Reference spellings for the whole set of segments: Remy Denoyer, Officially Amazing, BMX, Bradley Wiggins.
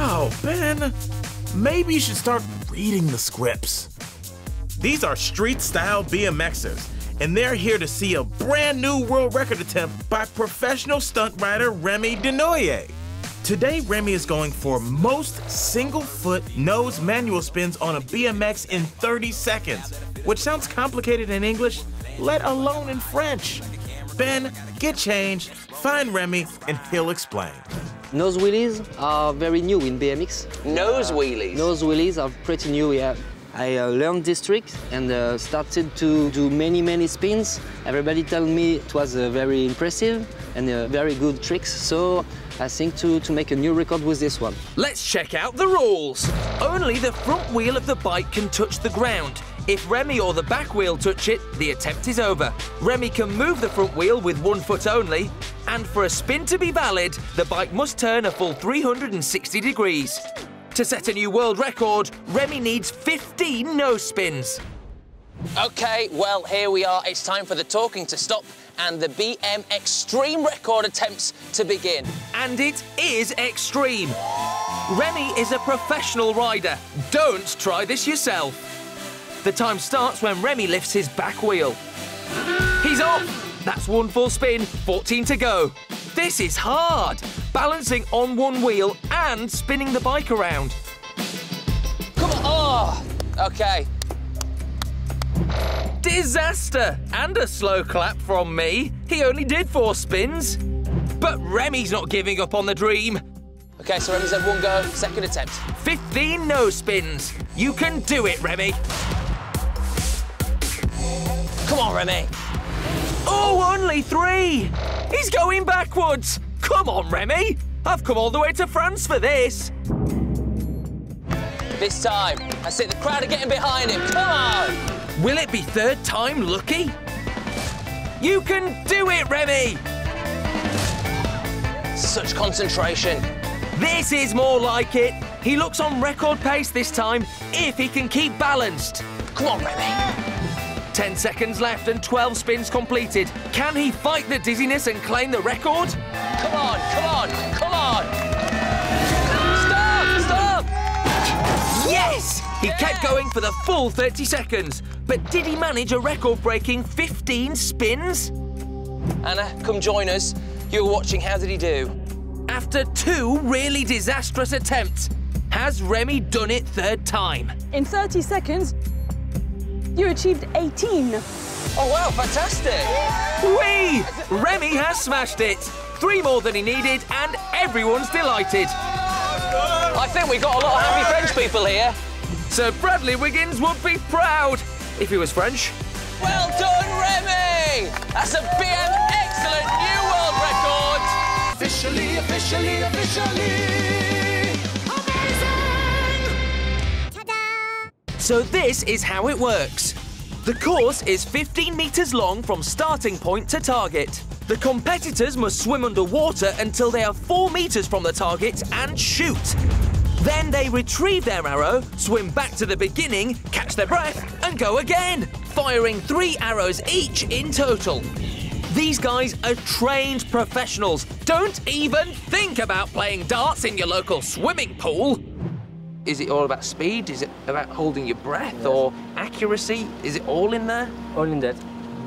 Oh, Ben, maybe you should start reading the scripts. These are street-style BMXers, and they're here to see a brand new world record attempt by professional stunt rider Remy Denoyer. Today, Remy is going for most single-foot nose manual spins on a BMX in 30 seconds, which sounds complicated in English, let alone in French. Ben, get changed, find Remy, and he'll explain. Nose wheelies are very new in BMX. Nose wheelies? Nose wheelies are pretty new, yeah. I learned this trick and started to do many spins. Everybody told me it was very impressive and very good tricks, so I think to make a new record with this one. Let's check out the rules. Only the front wheel of the bike can touch the ground. If Remy or the back wheel touch it, the attempt is over. Remy can move the front wheel with 1 foot only, and for a spin to be valid, the bike must turn a full 360 degrees. To set a new world record, Remy needs 15 nose spins. Okay, well, here we are. It's time for the talking to stop and the BM Extreme record attempts to begin. And it is extreme. Remy is a professional rider. Don't try this yourself. The time starts when Remy lifts his back wheel. He's off. That's one full spin, 14 to go. This is hard, balancing on one wheel and spinning the bike around. Come on, oh, okay. Disaster, and a slow clap from me. He only did 4 spins, but Remy's not giving up on the dream. Okay, so Remy's had one go, second attempt. 15 nose spins. You can do it, Remy. Come on, Remy. Oh, only 3. He's going backwards. Come on, Remy. I've come all the way to France for this. This time. That's it. The crowd are getting behind him. Come on. Will it be third time lucky? You can do it, Remy. Such concentration. This is more like it. He looks on record pace this time if he can keep balanced. Come on, Remy. 10 seconds left and 12 spins completed. Can he fight the dizziness and claim the record? Come on, come on, come on! Stop, stop! Yes! He kept going for the full 30 seconds, but did he manage a record-breaking 15 spins? Anna, come join us. You were watching, how did he do? After 2 really disastrous attempts, has Remy done it third time? In 30 seconds, you achieved 18. Oh, wow, fantastic. Whee! Remy has smashed it. 3 more than he needed, and everyone's delighted. I think we got a lot of happy French people here. Sir Bradley Wiggins would be proud if he was French. Well done, Remy. That's a BM excellent new world record. Officially, officially, officially. So this is how it works. The course is 15 meters long from starting point to target. The competitors must swim underwater until they are 4 meters from the target and shoot. Then they retrieve their arrow, swim back to the beginning, catch their breath, and go again, firing 3 arrows each in total. These guys are trained professionals. Don't even think about playing darts in your local swimming pool. Is it all about speed? Is it about holding your breath or accuracy? Is it all in there? All in that.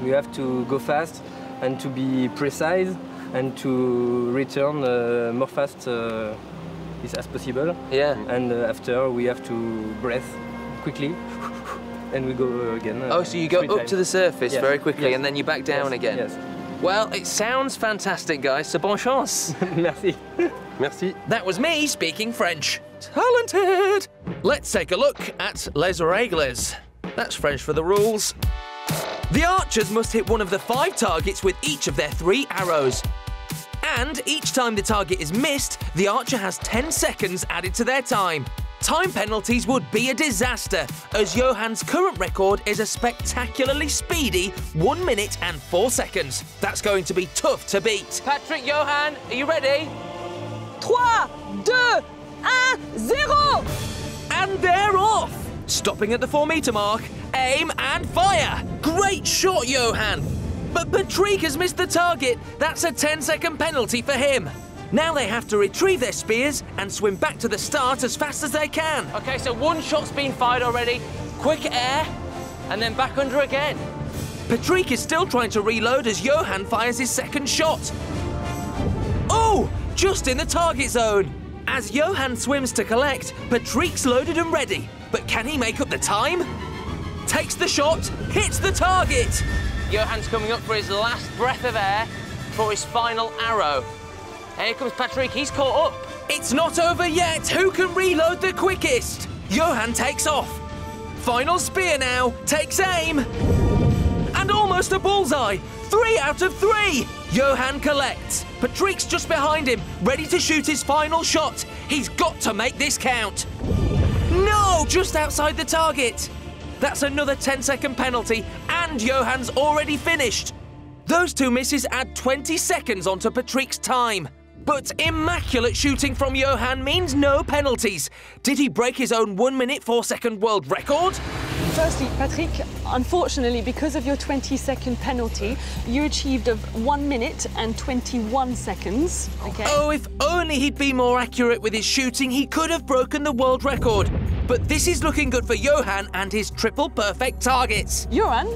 You have to go fast and to be precise and to return more fast as possible. Yeah. And after we have to breathe quickly and we go again. Oh, so you go up to the surface very quickly and then you back down again. Yes. Well, it sounds fantastic, guys, so bonne chance. Merci. Merci. That was me speaking French. Talented! Let's take a look at les règles. That's French for the rules. The archers must hit one of the 5 targets with each of their 3 arrows. And each time the target is missed, the archer has 10 seconds added to their time. Time penalties would be a disaster, as Johan's current record is a spectacularly speedy 1 minute and 4 seconds. That's going to be tough to beat. Patrick, Johan, are you ready? 3, 2, 1, 0! And they're off! Stopping at the 4-meter mark, aim and fire! Great shot, Johan! But Patrick has missed the target. That's a 10-second penalty for him. Now they have to retrieve their spears and swim back to the start as fast as they can. OK, so one shot's been fired already. Quick air, and then back under again. Patrick is still trying to reload as Johan fires his second shot. Oh, just in the target zone. As Johan swims to collect, Patrick's loaded and ready. But can he make up the time? Takes the shot, hits the target. Johan's coming up for his last breath of air for his final arrow. Here comes Patrick, he's caught up. It's not over yet. Who can reload the quickest? Johan takes off. Final spear now, takes aim. And almost a bullseye. 3 out of 3. Johan collects. Patrick's just behind him, ready to shoot his final shot. He's got to make this count. No, just outside the target. That's another 10-second penalty, and Johan's already finished. Those two misses add 20 seconds onto Patrick's time. But immaculate shooting from Johan means no penalties. Did he break his own 1-minute, 4-second world record? Firstly, Patrick, unfortunately, because of your 20-second penalty, you achieved a 1 minute and 21 seconds, OK? Oh, if only he'd be more accurate with his shooting, he could have broken the world record. But this is looking good for Johan and his triple perfect targets. Johan,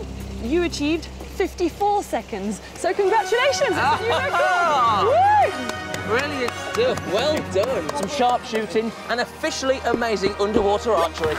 you achieved 54 seconds, so congratulations, it's a new record! Woo! Brilliant stuff, well done. Some sharp shooting and officially amazing underwater archery.